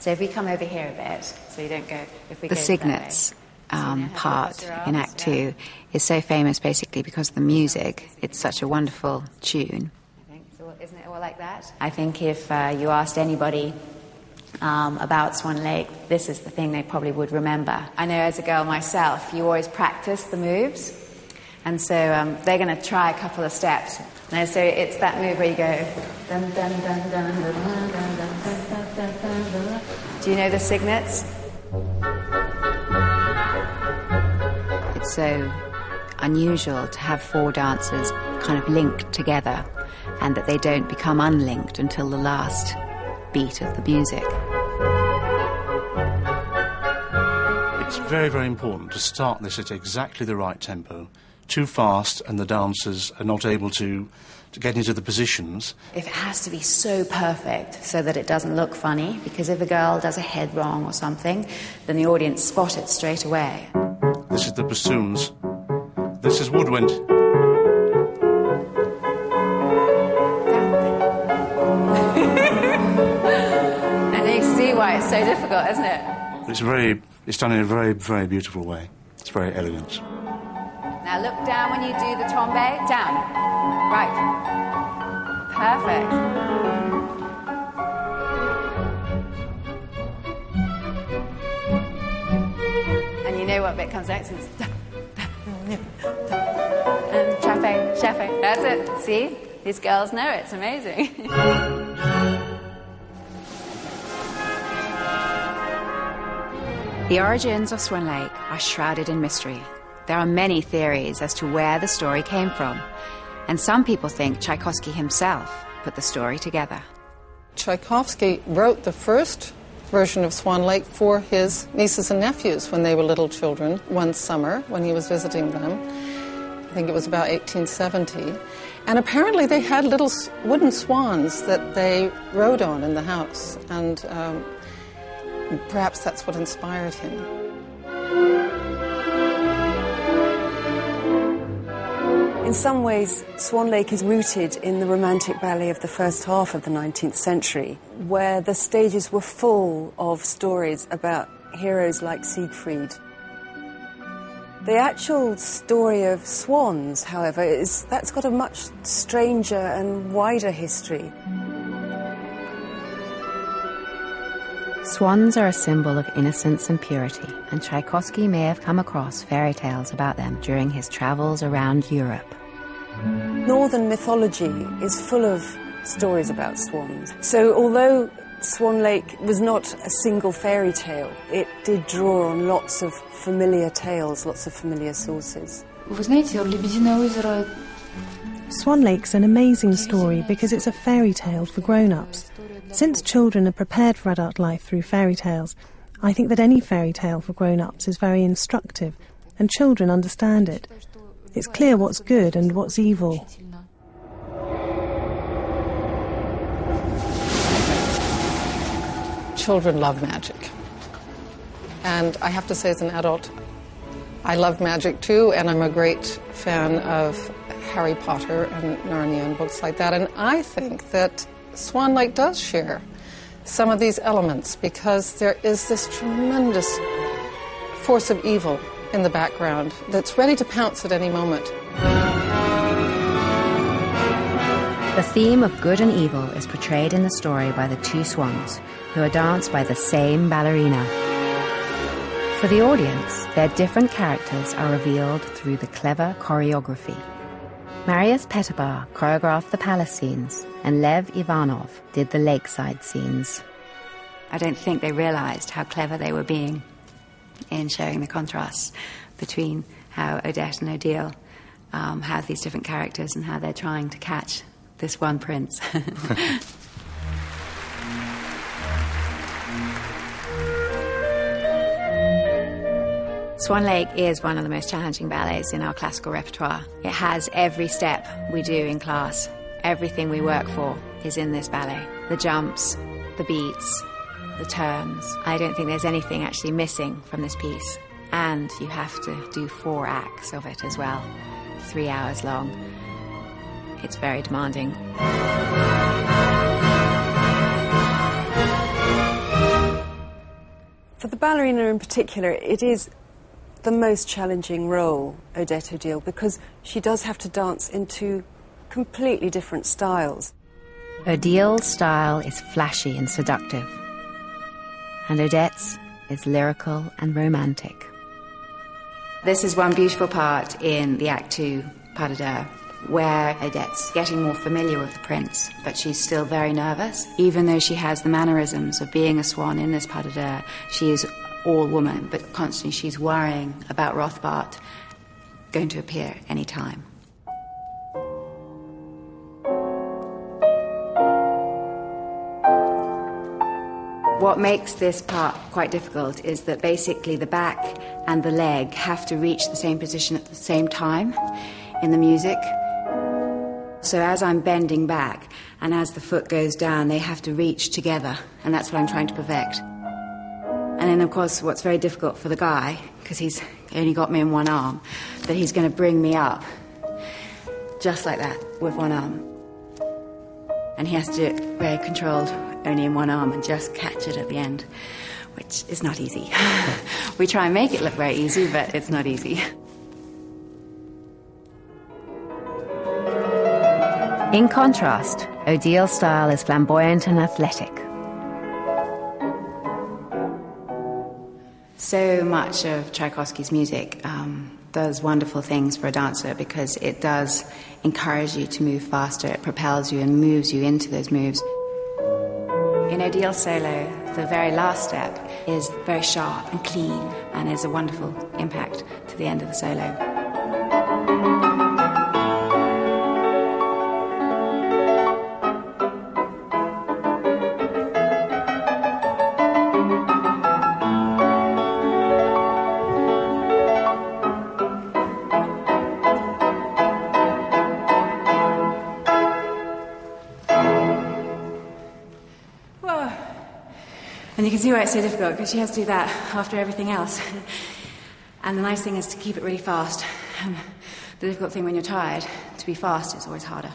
So if we come over here a bit, so you don't go... If we the go Signets way, part in Act Two is so famous basically because of the music. It's such a wonderful tune. I think, so isn't it all like that? I think if you asked anybody about Swan Lake, this is the thing they probably would remember. I know as a girl myself, you always practice the moves. And so they're going to try a couple of steps. No, so it's that move where you go. Do you know the Signets? It's so unusual to have four dancers kind of linked together, and that they don't become unlinked until the last beat of the music. It's very, very important to start this at exactly the right tempo. Too fast and the dancers are not able to get into the positions. It has to be so perfect so that it doesn't look funny, because if a girl does a head wrong or something, then the audience spot it straight away. This is the bassoons. This is woodwind. And you see why it's so difficult, isn't it? It's done in a very, very beautiful way. It's very elegant. Now look down when you do the tombe. Down. Right. Perfect. And you know what bit comes next? It's and chafe, chafe. That's it. See? These girls know it. It's amazing. The origins of Swan Lake are shrouded in mystery. There are many theories as to where the story came from, and some people think Tchaikovsky himself put the story together. Tchaikovsky wrote the first version of Swan Lake for his nieces and nephews when they were little children one summer when he was visiting them. I think it was about 1870. And apparently they had little wooden swans that they rode on in the house, and perhaps that's what inspired him. In some ways, Swan Lake is rooted in the Romantic ballet of the first half of the 19th century, where the stages were full of stories about heroes like Siegfried. The actual story of swans, however, that's got a much stranger and wider history. Swans are a symbol of innocence and purity, and Tchaikovsky may have come across fairy tales about them during his travels around Europe. Northern mythology is full of stories about swans. So although Swan Lake was not a single fairy tale, it did draw on lots of familiar tales, lots of familiar sources. Swan Lake's an amazing story because it's a fairy tale for grown-ups. Since children are prepared for adult life through fairy tales, I think that any fairy tale for grown-ups is very instructive, and children understand it. It's clear what's good and what's evil. Children love magic. And I have to say, as an adult, I love magic too, and I'm a great fan of Harry Potter and Narnia and books like that. And I think that Swan Lake does share some of these elements, because there is this tremendous force of evil in the background that's ready to pounce at any moment. The theme of good and evil is portrayed in the story by the two swans, who are danced by the same ballerina. For the audience, their different characters are revealed through the clever choreography. Marius Petipa choreographed the palace scenes, and Lev Ivanov did the lakeside scenes. I don't think they realised how clever they were being in showing the contrasts between how Odette and Odile have these different characters and how they're trying to catch this one prince. Swan Lake is one of the most challenging ballets in our classical repertoire. It has every step we do in class. Everything we work for is in this ballet. The jumps, the beats, the turns. I don't think there's anything actually missing from this piece. And you have to do 4 acts of it as well, 3 hours long. It's very demanding. for the ballerina in particular, it is the most challenging role, Odette Odile, because she does have to dance in two completely different styles. Odile's style is flashy and seductive, and Odette's is lyrical and romantic. This is one beautiful part in the Act 2, Pas de Deux, where Odette's getting more familiar with the prince, but she's still very nervous. Even though she has the mannerisms of being a swan in this Pas de Deux, she is all woman, but constantly she's worrying about Rothbart going to appear any time. What makes this part quite difficult is that basically the back and the leg have to reach the same position at the same time in the music. So as I'm bending back and as the foot goes down, they have to reach together, and that's what I'm trying to perfect. And then, of course, what's very difficult for the guy, because he's only got me in one arm, that he's going to bring me up just like that with one arm. And he has to do it very controlled, only in one arm, and just catch it at the end, which is not easy. We try and make it look very easy, but it's not easy. In contrast, Odile's style is flamboyant and athletic. So much of Tchaikovsky's music does wonderful things for a dancer, because it does encourage you to move faster, it propels you and moves you into those moves. In Odile solo, the very last step is very sharp and clean, and there's a wonderful impact to the end of the solo. And you can see why it's so difficult, because she has to do that after everything else. And the nice thing is to keep it really fast. The difficult thing when you're tired, to be fast, is always harder.